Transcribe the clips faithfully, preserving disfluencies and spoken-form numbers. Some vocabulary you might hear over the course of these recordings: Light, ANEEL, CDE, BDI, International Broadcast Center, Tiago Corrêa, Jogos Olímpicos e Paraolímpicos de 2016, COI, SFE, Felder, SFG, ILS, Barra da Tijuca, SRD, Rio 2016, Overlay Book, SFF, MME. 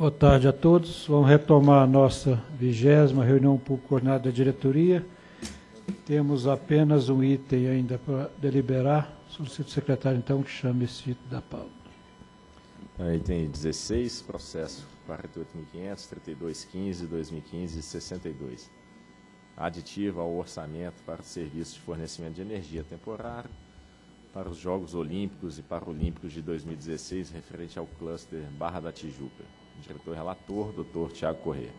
Boa tarde a todos. Vamos retomar a nossa vigésima reunião público-ordinária da diretoria. Temos apenas um item ainda para deliberar. Solicito o secretário, então, que chame esse item da pauta. É, item dezesseis, processo quarenta e oito mil quinhentos, trinta e dois mil quinhentos, dois mil e quinze e sessenta e dois. Aditiva ao orçamento para o serviço de fornecimento de energia temporário para os Jogos Olímpicos e Paralímpicos de dois mil e dezesseis, referente ao cluster Barra da Tijuca. Diretor-relator, doutor Tiago Corrêa.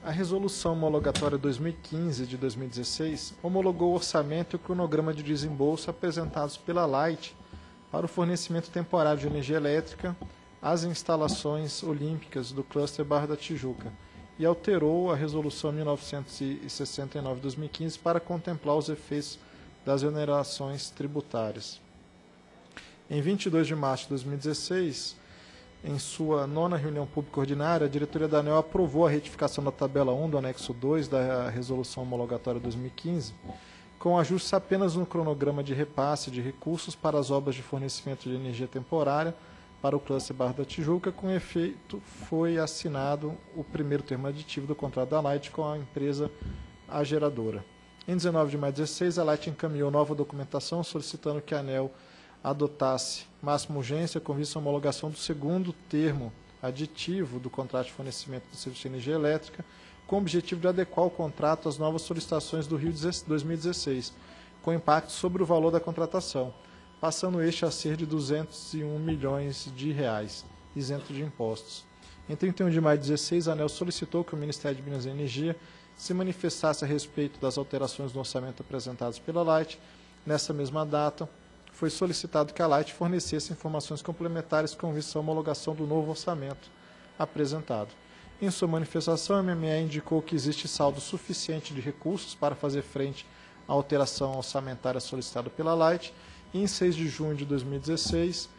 A resolução homologatória dois mil e quinze de dois mil e dezesseis homologou o orçamento e o cronograma de desembolso apresentados pela Light para o fornecimento temporário de energia elétrica às instalações olímpicas do cluster Barra da Tijuca e alterou a resolução mil novecentos e sessenta e nove de dois mil e quinze para contemplar os efeitos das onerações tributárias. Em vinte e dois de março de dois mil e dezesseis, em sua nona reunião pública ordinária, a diretoria da ANEEL aprovou a retificação da tabela um do anexo dois da resolução homologatória dois mil e quinze, com ajustes apenas no cronograma de repasse de recursos para as obras de fornecimento de energia temporária para o cluster Barra da Tijuca. Com efeito, foi assinado o primeiro termo aditivo do contrato da Light com a empresa a geradora. Em dezenove de maio de dois mil e dezesseis, a Light encaminhou nova documentação solicitando que a ANEEL adotasse máxima urgência com vista à homologação do segundo termo aditivo do contrato de fornecimento do serviço de energia elétrica, com o objetivo de adequar o contrato às novas solicitações do Rio dois mil e dezesseis, com impacto sobre o valor da contratação, passando este a ser de duzentos e um milhões de reais, isento de impostos. Em trinta e um de maio de dois mil e dezesseis, a ANEEL solicitou que o Ministério de Minas e Energia se manifestasse a respeito das alterações no orçamento apresentadas pela Light. Nessa mesma data, foi solicitado que a Light fornecesse informações complementares com vista à homologação do novo orçamento apresentado. Em sua manifestação, a M M E indicou que existe saldo suficiente de recursos para fazer frente à alteração orçamentária solicitada pela Light. E em seis de junho de dois mil e dezesseis,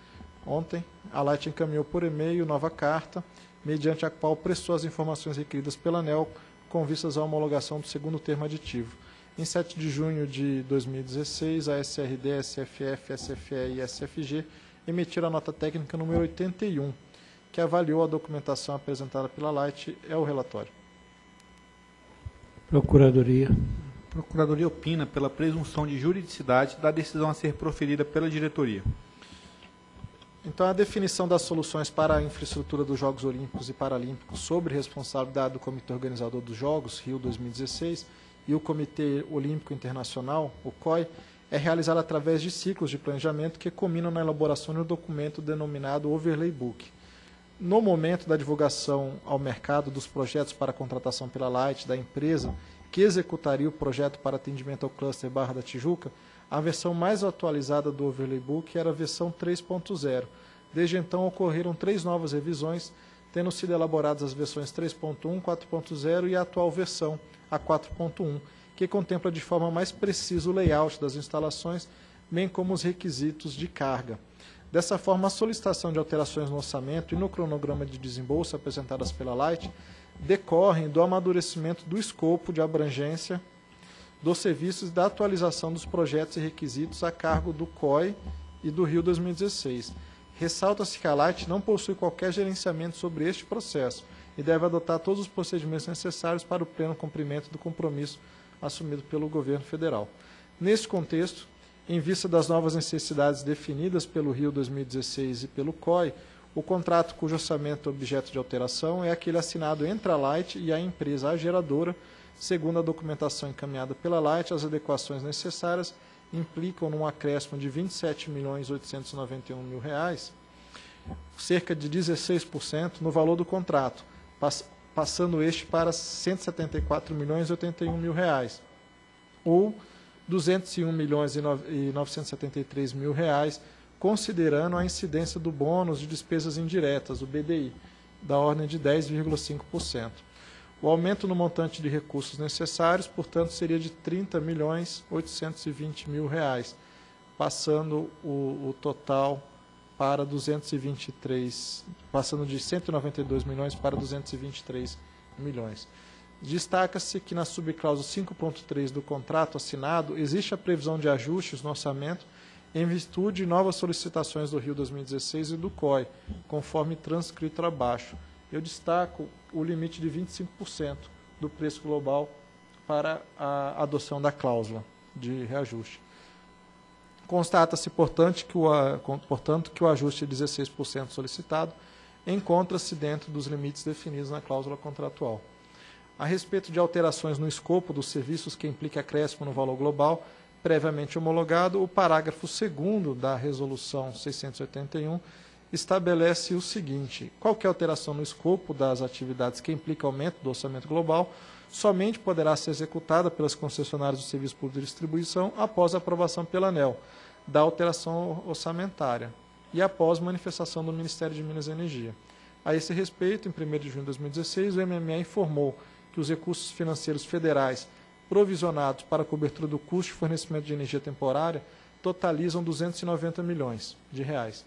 ontem, a Light encaminhou por e-mail nova carta, mediante a qual prestou as informações requeridas pela ANEEL com vistas à homologação do segundo termo aditivo. Em sete de junho de dois mil e dezesseis, a S R D, S F F, S F E e S F G emitiram a nota técnica número oitenta e um, que avaliou a documentação apresentada pela Light. É o relatório. Procuradoria. Procuradoria opina pela presunção de juridicidade da decisão a ser proferida pela diretoria. Então, a definição das soluções para a infraestrutura dos Jogos Olímpicos e Paralímpicos sobre responsabilidade do Comitê Organizador dos Jogos, Rio dois mil e dezesseis, e o Comitê Olímpico Internacional, o C O I, é realizada através de ciclos de planejamento que culminam na elaboração de um documento denominado Overlay Book. No momento da divulgação ao mercado dos projetos para contratação pela Light, da empresa que executaria o projeto para atendimento ao cluster Barra da Tijuca, a versão mais atualizada do Overlay Book era a versão três ponto zero. Desde então, ocorreram três novas revisões, tendo sido elaboradas as versões três ponto um, quatro ponto zero e a atual versão, a quatro ponto um, que contempla de forma mais precisa o layout das instalações, bem como os requisitos de carga. Dessa forma, a solicitação de alterações no orçamento e no cronograma de desembolso apresentadas pela Light decorrem do amadurecimento do escopo de abrangência dos serviços e da atualização dos projetos e requisitos a cargo do C O I e do Rio dois mil e dezesseis. Ressalta-se que a Light não possui qualquer gerenciamento sobre este processo e deve adotar todos os procedimentos necessários para o pleno cumprimento do compromisso assumido pelo governo federal. Nesse contexto, em vista das novas necessidades definidas pelo Rio dois mil e dezesseis e pelo C O I, o contrato cujo orçamento é objeto de alteração é aquele assinado entre a Light e a empresa a geradora. Segundo a documentação encaminhada pela Light, as adequações necessárias implicam num acréscimo de vinte e sete milhões oitocentos e noventa e um mil reais, cerca de dezesseis por cento no valor do contrato, passando este para cento e setenta e quatro milhões e oitenta e um mil reais, ou duzentos e um milhões e novecentos e setenta e três mil reais, considerando a incidência do bônus de despesas indiretas, o B D I, da ordem de dez vírgula cinco por cento. O aumento no montante de recursos necessários, portanto, seria de trinta milhões oitocentos e vinte mil reais, passando o, o total para duzentos e vinte e três, passando de cento e noventa e dois milhões para duzentos e vinte e três milhões. Destaca-se que na subcláusula cinco ponto três do contrato assinado existe a previsão de ajustes no orçamento em virtude de novas solicitações do Rio dois mil e dezesseis e do C O I, conforme transcrito abaixo. Eu destaco o limite de vinte e cinco por cento do preço global para a adoção da cláusula de reajuste. Constata-se, portanto, que o, portanto, que o ajuste de dezesseis por cento solicitado encontra-se dentro dos limites definidos na cláusula contratual. A respeito de alterações no escopo dos serviços que implica acréscimo no valor global, previamente homologado, o parágrafo segundo da Resolução seiscentos e oitenta e um estabelece o seguinte: qualquer alteração no escopo das atividades que implica aumento do orçamento global somente poderá ser executada pelas concessionárias do Serviço Público de Distribuição após a aprovação pela ANEEL da alteração orçamentária e após manifestação do Ministério de Minas e Energia. A esse respeito, em primeiro de junho de dois mil e dezesseis, o M M E informou que os recursos financeiros federais provisionados para a cobertura do custo de fornecimento de energia temporária totalizam duzentos e noventa milhões de reais.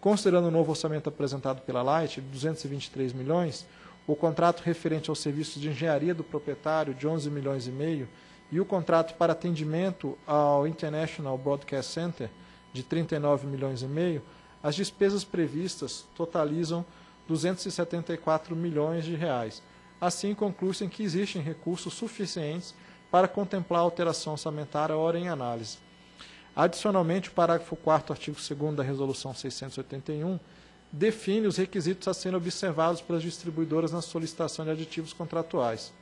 Considerando o novo orçamento apresentado pela Light, de duzentos e vinte e três milhões, o contrato referente aos serviços de engenharia do proprietário, de onze milhões e meio, e o contrato para atendimento ao International Broadcast Center, de trinta e nove milhões e meio, as despesas previstas totalizam duzentos e setenta e quatro milhões de reais. Assim, conclui-se que existem recursos suficientes para contemplar a alteração orçamentária ora em análise. Adicionalmente, o parágrafo quarto, artigo segundo da Resolução seiscentos e oitenta e um, define os requisitos a serem observados pelas distribuidoras na solicitação de aditivos contratuais.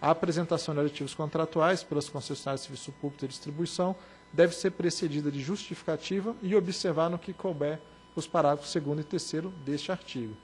A apresentação de aditivos contratuais pelas concessionárias de serviço público de distribuição deve ser precedida de justificativa e observar no que couber os parágrafos segundo e terceiro deste artigo.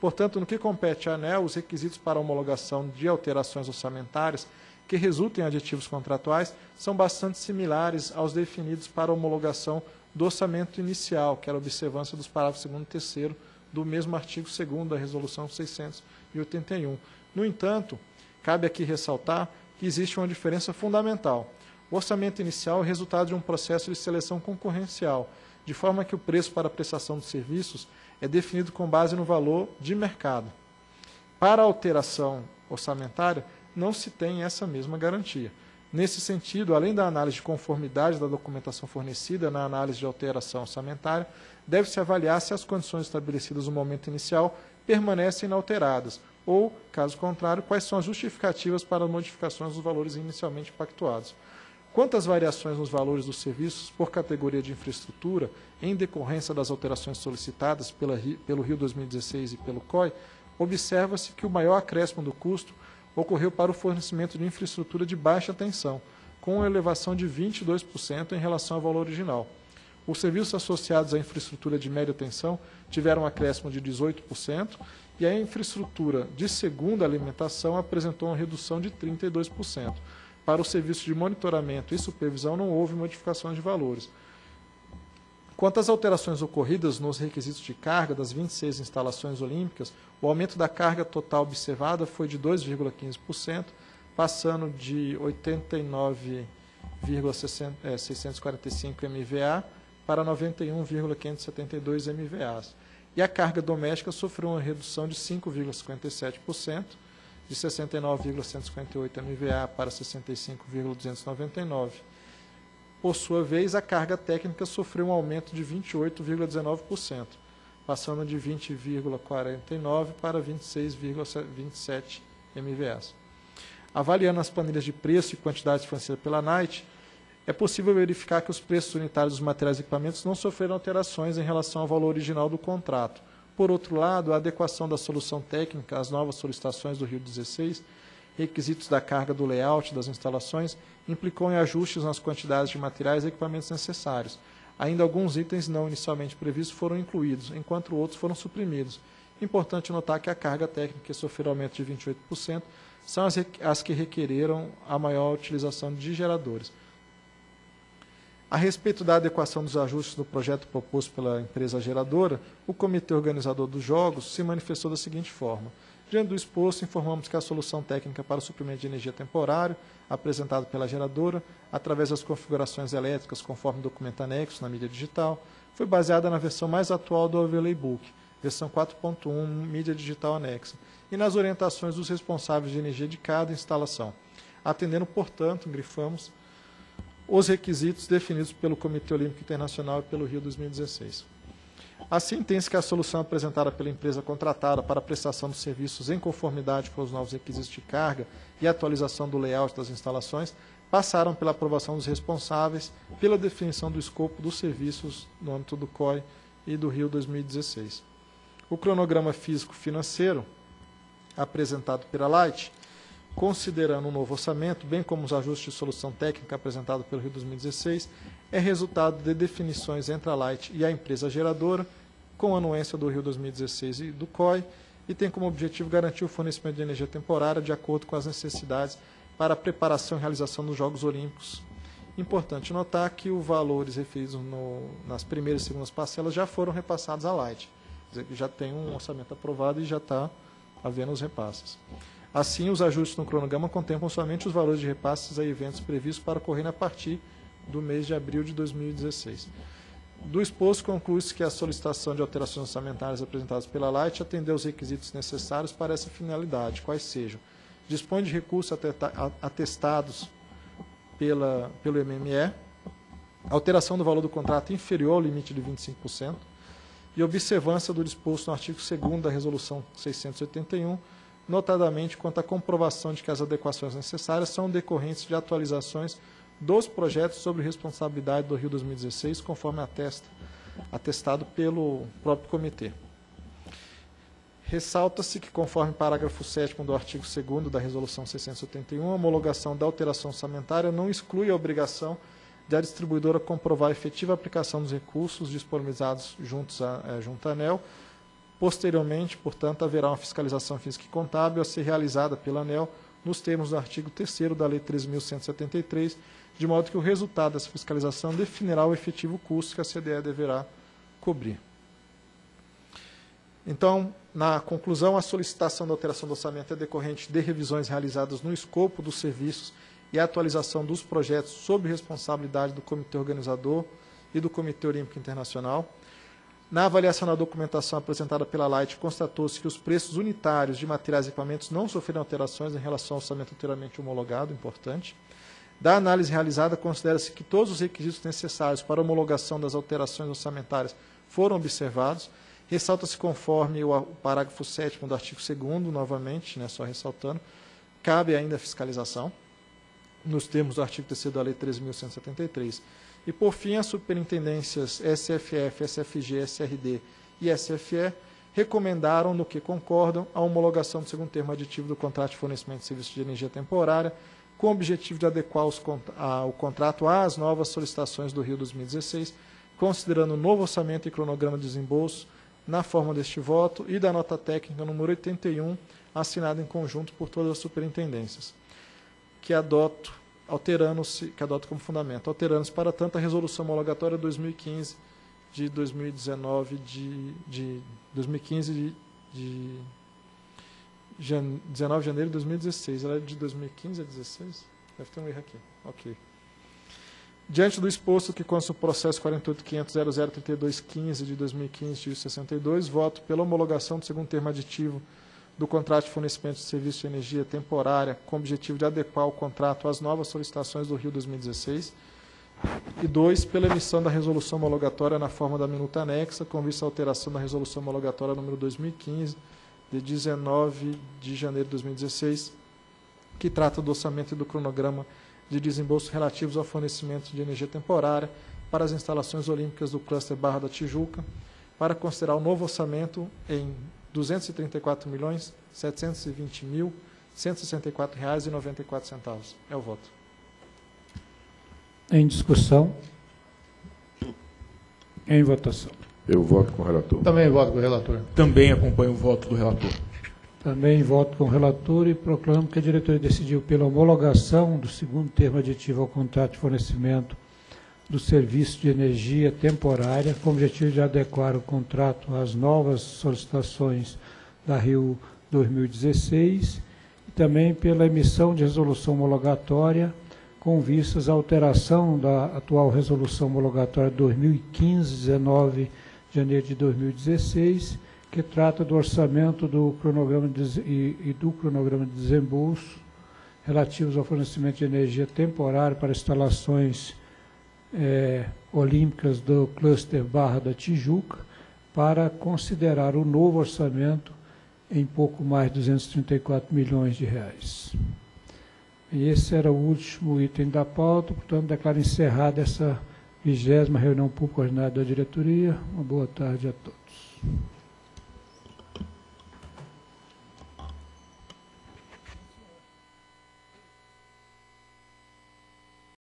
Portanto, no que compete à ANEEL, os requisitos para homologação de alterações orçamentárias que resultem em aditivos contratuais são bastante similares aos definidos para homologação do orçamento inicial, que era a observância dos parágrafos segundo e terceiro do mesmo artigo segundo da Resolução seiscentos e oitenta e um. No entanto, cabe aqui ressaltar que existe uma diferença fundamental. O orçamento inicial é o resultado de um processo de seleção concorrencial, de forma que o preço para a prestação de serviços é definido com base no valor de mercado. Para a alteração orçamentária, não se tem essa mesma garantia. Nesse sentido, além da análise de conformidade da documentação fornecida na análise de alteração orçamentária, deve-se avaliar se as condições estabelecidas no momento inicial permanecem inalteradas ou, caso contrário, quais são as justificativas para as modificações dos valores inicialmente pactuados. Quanto às variações nos valores dos serviços por categoria de infraestrutura, em decorrência das alterações solicitadas pela, pelo Rio dois mil e dezesseis e pelo C O I, observa-se que o maior acréscimo do custo ocorreu para o fornecimento de infraestrutura de baixa tensão, com uma elevação de vinte e dois por cento em relação ao valor original. Os serviços associados à infraestrutura de média tensão tiveram um acréscimo de dezoito por cento e a infraestrutura de segunda alimentação apresentou uma redução de trinta e dois por cento. Para o serviço de monitoramento e supervisão não houve modificações de valores. Quanto às alterações ocorridas nos requisitos de carga das vinte e seis instalações olímpicas, o aumento da carga total observada foi de dois vírgula quinze por cento, passando de oitenta e nove vírgula seiscentos e quarenta e cinco M V A para noventa e um vírgula quinhentos e setenta e dois M V As. E a carga doméstica sofreu uma redução de cinco vírgula cinquenta e sete por cento, de sessenta e nove vírgula cento e cinquenta e oito M V A para sessenta e cinco vírgula duzentos e noventa e nove. Por sua vez, a carga técnica sofreu um aumento de vinte e oito vírgula dezenove por cento, passando de vinte vírgula quarenta e nove para vinte e seis vírgula vinte e sete M V As. Avaliando as planilhas de preço e quantidades fornecidas pela Light, é possível verificar que os preços unitários dos materiais e equipamentos não sofreram alterações em relação ao valor original do contrato. Por outro lado, a adequação da solução técnica às novas solicitações do Rio dezesseis, requisitos da carga do layout das instalações, implicou em ajustes nas quantidades de materiais e equipamentos necessários. Ainda alguns itens não inicialmente previstos foram incluídos, enquanto outros foram suprimidos. Importante notar que a carga técnica que sofreu aumento de vinte e oito por cento são as, as que requereram a maior utilização de geradores. A respeito da adequação dos ajustes do projeto proposto pela empresa geradora, o comitê organizador dos jogos se manifestou da seguinte forma. Diante do exposto, informamos que a solução técnica para o suprimento de energia temporário, apresentada pela geradora, através das configurações elétricas conforme documento anexo na mídia digital, foi baseada na versão mais atual do Overlay Book, versão quatro ponto um, mídia digital anexa, e nas orientações dos responsáveis de energia de cada instalação. Atendendo, portanto, grifamos, os requisitos definidos pelo Comitê Olímpico Internacional e pelo Rio dois mil e dezesseis. Assim, entende-se que a solução apresentada pela empresa contratada para a prestação dos serviços em conformidade com os novos requisitos de carga e atualização do layout das instalações passaram pela aprovação dos responsáveis pela definição do escopo dos serviços no âmbito do C O I e do Rio dois mil e dezesseis. O cronograma físico-financeiro apresentado pela Light, considerando o novo orçamento, bem como os ajustes de solução técnica apresentados pelo Rio dois mil e dezesseis, é resultado de definições entre a Light e a empresa geradora, com anuência do Rio dois mil e dezesseis e do C O I, e tem como objetivo garantir o fornecimento de energia temporária de acordo com as necessidades para a preparação e realização dos Jogos Olímpicos. Importante notar que os valores referidos no, nas primeiras e segundas parcelas já foram repassados à Light, quer dizer, que já tem um orçamento aprovado e já está havendo os repasses. Assim, os ajustes no cronograma contemplam somente os valores de repasses a eventos previstos para ocorrer a partir do mês de abril de dois mil e dezesseis. Do exposto, conclui-se que a solicitação de alterações orçamentárias apresentadas pela Light atendeu aos requisitos necessários para essa finalidade, quais sejam: dispõe de recursos atestados pela, pelo M M E, alteração do valor do contrato inferior ao limite de vinte e cinco por cento e observância do disposto no artigo segundo da Resolução seiscentos e oitenta e um, notadamente quanto à comprovação de que as adequações necessárias são decorrentes de atualizações dos projetos sobre responsabilidade do Rio dois mil e dezesseis, conforme atesta, atestado pelo próprio comitê. Ressalta-se que, conforme parágrafo sétimo do artigo segundo da Resolução seiscentos e oitenta e um, a homologação da alteração orçamentária não exclui a obrigação da distribuidora comprovar a efetiva aplicação dos recursos disponibilizados juntos a, junto à ANEEL. Posteriormente, portanto, haverá uma fiscalização física e contábil a ser realizada pela ANEEL nos termos do artigo terceiro da Lei treze mil cento e setenta e três, de modo que o resultado dessa fiscalização definirá o efetivo custo que a C D E deverá cobrir. Então, na conclusão, a solicitação da alteração do orçamento é decorrente de revisões realizadas no escopo dos serviços e a atualização dos projetos sob responsabilidade do Comitê Organizador e do Comitê Olímpico Internacional. Na avaliação da documentação apresentada pela Light, constatou-se que os preços unitários de materiais e equipamentos não sofreram alterações em relação ao orçamento anteriormente homologado, importante. Da análise realizada, considera-se que todos os requisitos necessários para a homologação das alterações orçamentárias foram observados. Ressalta-se, conforme o parágrafo sétimo do artigo segundo, novamente, né, só ressaltando, cabe ainda a fiscalização, nos termos do artigo terceiro da Lei treze mil cento e setenta e três. E, por fim, as superintendências S F F, S F G, S R D e S F E recomendaram, no que concordam, a homologação do segundo termo aditivo do contrato de fornecimento de serviços de energia temporária, com o objetivo de adequar os, a, o contrato às novas solicitações do Rio dois mil e dezesseis, considerando o novo orçamento e cronograma de desembolso na forma deste voto e da nota técnica número oitenta e um, assinada em conjunto por todas as superintendências, que adoto alterando-se, que adota como fundamento, alterando-se, para tanto, a Resolução Homologatória dois mil e quinze de dois mil e dezenove de, de dois mil e quinze de, de jan, dezenove de janeiro de dois mil e dezesseis. Ela é de dois mil e quinze a dezesseis? Deve ter um erro aqui. Ok. Diante do exposto, que consta o processo quarenta e oito ponto quinhentos ponto zero zero três dois ponto quinze de dois mil e quinze, de sessenta e dois, voto pela homologação do segundo termo aditivo do contrato de fornecimento de serviço de energia temporária, com o objetivo de adequar o contrato às novas solicitações do Rio dois mil e dezesseis, e dois, pela emissão da resolução homologatória na forma da minuta anexa, com vista à alteração da resolução homologatória número dois mil e quinze, de dezenove de janeiro de dois mil e dezesseis, que trata do orçamento e do cronograma de desembolso relativos ao fornecimento de energia temporária para as instalações olímpicas do cluster Barra da Tijuca, para considerar o novo orçamento em duzentos e trinta e quatro milhões, setecentos e vinte mil, cento e sessenta e quatro reais e noventa e quatro centavos. É o voto. Em discussão. Em votação. Eu voto com o relator. Também voto com o relator. Também acompanho o voto do relator. Também voto com o relator e proclamo que a diretoria decidiu pela homologação do segundo termo aditivo ao contrato de fornecimento do serviço de energia temporária, com o objetivo de adequar o contrato às novas solicitações da Rio dois mil e dezesseis e também pela emissão de resolução homologatória com vistas à alteração da atual resolução homologatória dois mil e quinze, dezenove de janeiro de dois mil e dezesseis, que trata do orçamento do cronograma de, e, e do cronograma de desembolso relativos ao fornecimento de energia temporária para instalações é, olímpicas do cluster Barra da Tijuca, para considerar o novo orçamento em pouco mais de duzentos e trinta e quatro milhões de reais. E esse era o último item da pauta, portanto, declaro encerrada essa vigésima reunião pública ordinária da diretoria. Uma boa tarde a todos.